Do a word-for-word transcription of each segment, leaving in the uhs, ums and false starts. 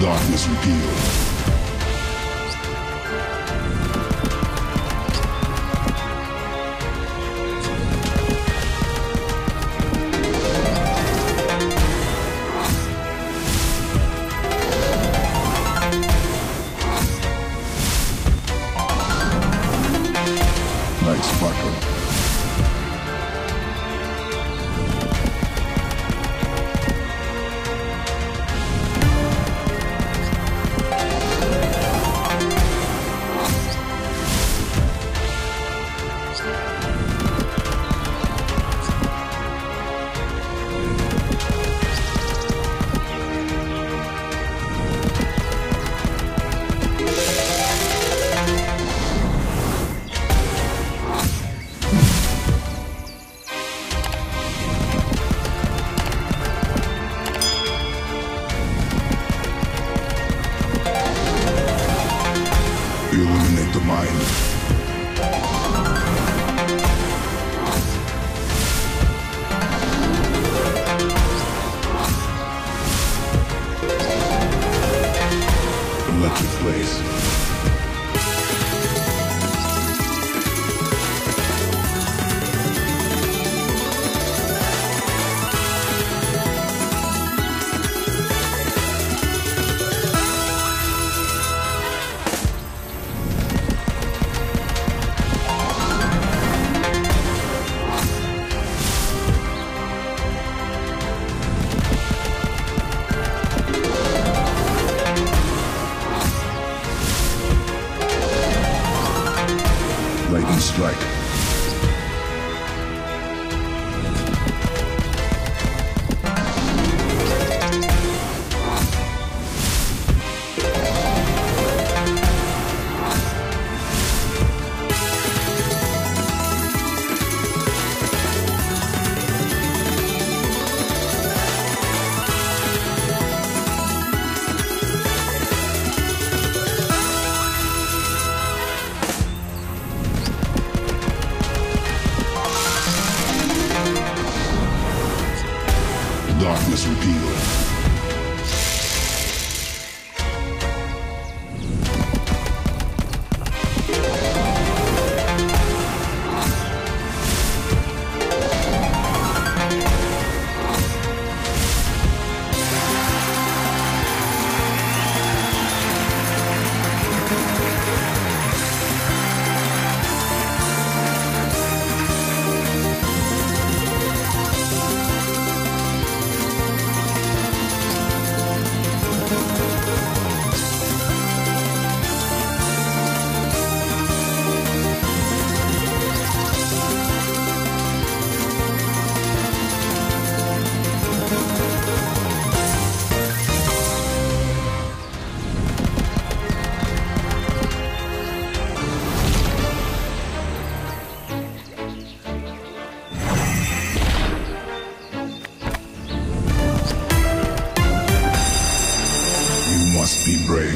darkness repealed. Darkness repealed.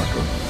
fucker.